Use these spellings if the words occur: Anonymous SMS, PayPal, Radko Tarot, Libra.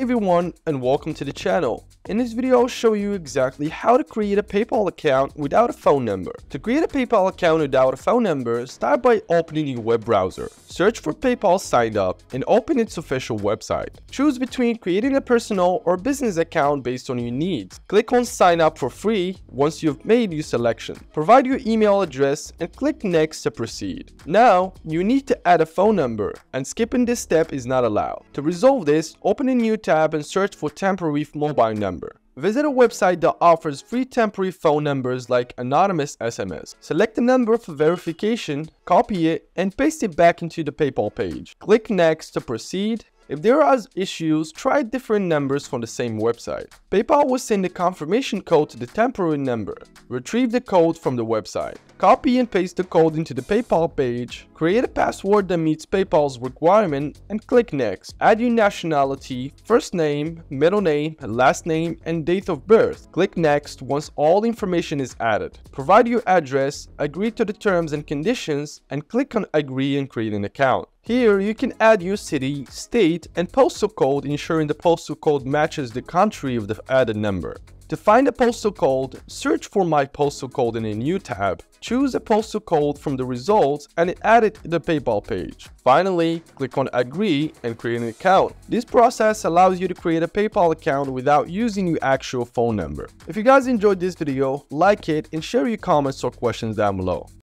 Hey everyone, and welcome to the channel. In this video I'll show you exactly how to create a PayPal account without a phone number. To create a PayPal account without a phone number, start by opening your web browser. Search for PayPal Sign Up and open its official website. Choose between creating a personal or business account based on your needs. Click on Sign Up for free once you've made your selection. Provide your email address and click Next to proceed. Now, you need to add a phone number, and skipping this step is not allowed. To resolve this, open a new tab and search for temporary mobile number. Visit a website that offers free temporary phone numbers like Anonymous SMS. Select the number for verification, copy it, and paste it back into the PayPal page. Click Next to proceed. If there are issues, try different numbers from the same website. PayPal will send a confirmation code to the temporary number. Retrieve the code from the website. Copy and paste the code into the PayPal page. Create a password that meets PayPal's requirement and click Next. Add your nationality, first name, middle name, last name, and date of birth. Click Next once all information is added. Provide your address, agree to the terms and conditions, and click on Agree and create an account. Here you can add your city, state, and postal code, ensuring the postal code matches the country of the added number. To find a postal code, search for My Postal Code in a new tab. Choose a postal code from the results and add it to the PayPal page. Finally, click on Agree and create an account. This process allows you to create a PayPal account without using your actual phone number. If you guys enjoyed this video, like it and share your comments or questions down below.